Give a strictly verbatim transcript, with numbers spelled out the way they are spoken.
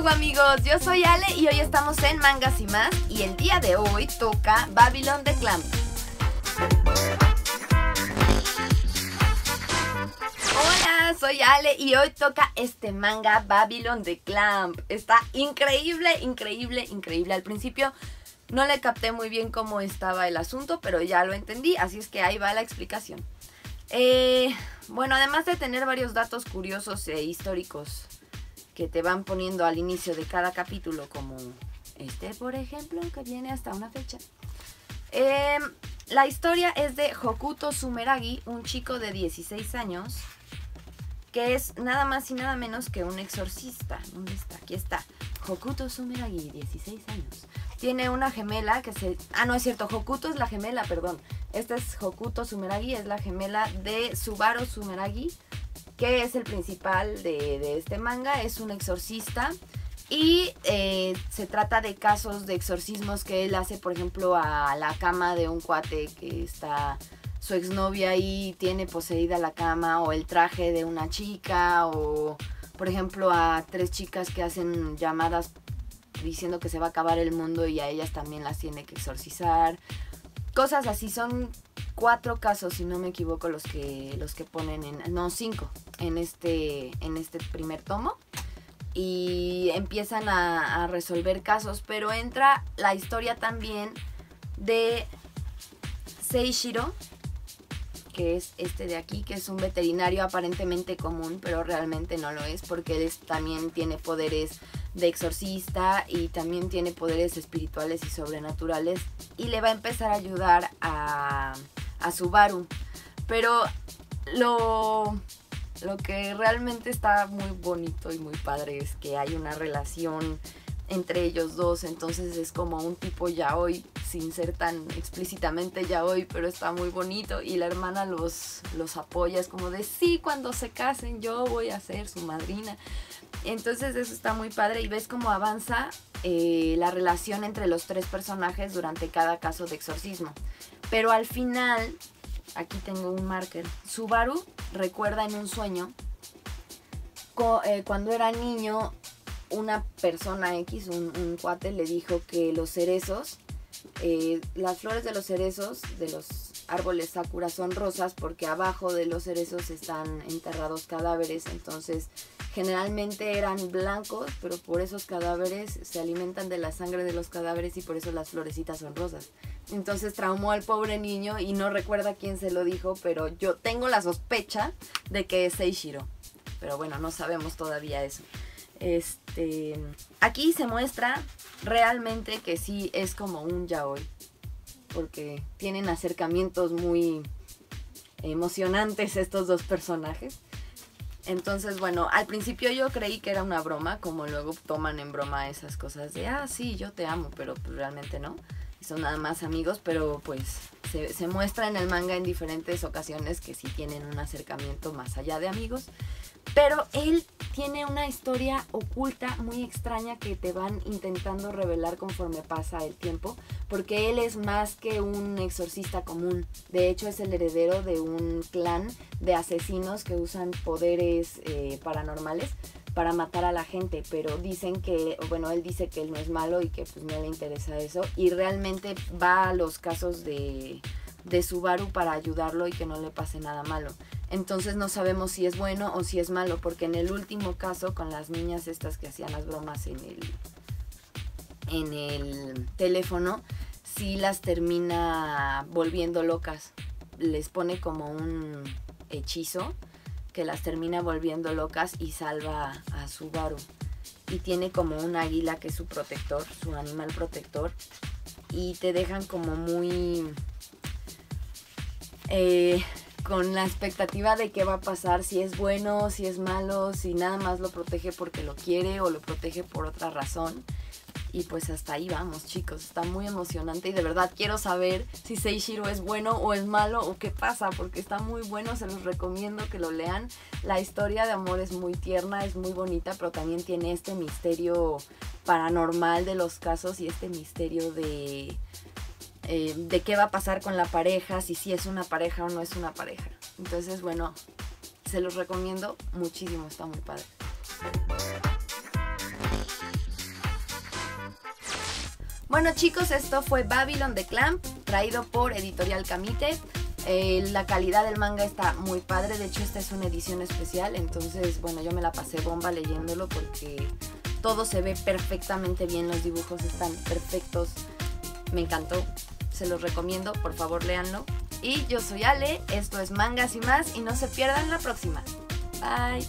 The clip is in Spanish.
Hola amigos, yo soy Ale y hoy estamos en Mangas y Más y el día de hoy toca Babylon the Clamp. Hola, soy Ale y hoy toca este manga Babylon the Clamp. Está increíble, increíble, increíble. Al principio no le capté muy bien cómo estaba el asunto, pero ya lo entendí, así es que ahí va la explicación. Eh, bueno, además de tener varios datos curiosos e históricos que te van poniendo al inicio de cada capítulo, como este, por ejemplo, que viene hasta una fecha. Eh, la historia es de Hokuto Sumeragi, un chico de dieciséis años, que es nada más y nada menos que un exorcista. ¿Dónde está? Aquí está. Hokuto Sumeragi, dieciséis años. Tiene una gemela que se... Ah, no, es cierto. Hokuto es la gemela, perdón. Esta es Hokuto Sumeragi, es la gemela de Subaru Sumeragi, que es el principal de, de este manga. Es un exorcista y eh, se trata de casos de exorcismos que él hace, por ejemplo, a la cama de un cuate que está su exnovia y tiene poseída la cama, o el traje de una chica, o por ejemplo a tres chicas que hacen llamadas diciendo que se va a acabar el mundo y a ellas también las tiene que exorcizar. Cosas así. Son cuatro casos, si no me equivoco, los que los que ponen en... No, cinco en este, en este primer tomo. Y empiezan a, a resolver casos. Pero entra la historia también de Seishiro, que es este de aquí, que es un veterinario aparentemente común, pero realmente no lo es, porque él es, también tiene poderes de exorcista y también tiene poderes espirituales y sobrenaturales, y le va a empezar a ayudar a, a Subaru. Pero lo, lo que realmente está muy bonito y muy padre es que hay una relación entre ellos dos, entonces es como un tipo yaoi, sin ser tan explícitamente yaoi, pero está muy bonito. Y la hermana los, los apoya, es como de sí, cuando se casen yo voy a ser su madrina. Entonces eso está muy padre y ves cómo avanza eh, la relación entre los tres personajes durante cada caso de exorcismo. Pero al final, aquí tengo un marker, Subaru recuerda en un sueño co, eh, cuando era niño, una persona X, un, un cuate, le dijo que los cerezos, eh, las flores de los cerezos, de los árboles Sakura, son rosas porque abajo de los cerezos están enterrados cadáveres. Entonces generalmente eran blancos, pero por esos cadáveres se alimentan de la sangre de los cadáveres y por eso las florecitas son rosas. Entonces traumó al pobre niño y no recuerda quién se lo dijo, pero yo tengo la sospecha de que es Seishiro. Pero bueno, no sabemos todavía eso. Este, aquí se muestra realmente que sí es como un yaoi, porque tienen acercamientos muy emocionantes estos dos personajes. Entonces, bueno, al principio yo creí que era una broma, como luego toman en broma esas cosas de, ah, sí, yo te amo, pero pues realmente no. Son nada más amigos, pero pues se, se muestra en el manga en diferentes ocasiones que sí tienen un acercamiento más allá de amigos. Pero él tiene una historia oculta muy extraña que te van intentando revelar conforme pasa el tiempo, porque él es más que un exorcista común. De hecho, es el heredero de un clan de asesinos que usan poderes eh, paranormales para matar a la gente, pero dicen que, bueno, él dice que él no es malo y que pues no le interesa eso, y realmente va a los casos de, de Subaru para ayudarlo y que no le pase nada malo. Entonces no sabemos si es bueno o si es malo, porque en el último caso, con las niñas estas que hacían las bromas en el, en el teléfono, sí las termina volviendo locas. Les pone como un hechizo que las termina volviendo locas y salva a Subaru. Y tiene como un águila que es su protector, su animal protector. Y te dejan como muy... Eh, con la expectativa de qué va a pasar, si es bueno, si es malo, si nada más lo protege porque lo quiere o lo protege por otra razón. Y pues hasta ahí vamos, chicos. Está muy emocionante y de verdad quiero saber si Seishiro es bueno o es malo o qué pasa, porque está muy bueno. Se los recomiendo que lo lean. La historia de amor es muy tierna, es muy bonita, pero también tiene este misterio paranormal de los casos y este misterio de, eh, de qué va a pasar con la pareja, si sí es una pareja o no es una pareja. Entonces, bueno, se los recomiendo muchísimo, está muy padre. Bueno chicos, esto fue Babylon the Clamp, traído por Editorial Kamite. Eh, la calidad del manga está muy padre, de hecho esta es una edición especial, entonces bueno, yo me la pasé bomba leyéndolo porque todo se ve perfectamente bien, los dibujos están perfectos, me encantó, se los recomiendo, por favor léanlo. Y yo soy Ale, esto es Mangas y Más y no se pierdan la próxima. Bye.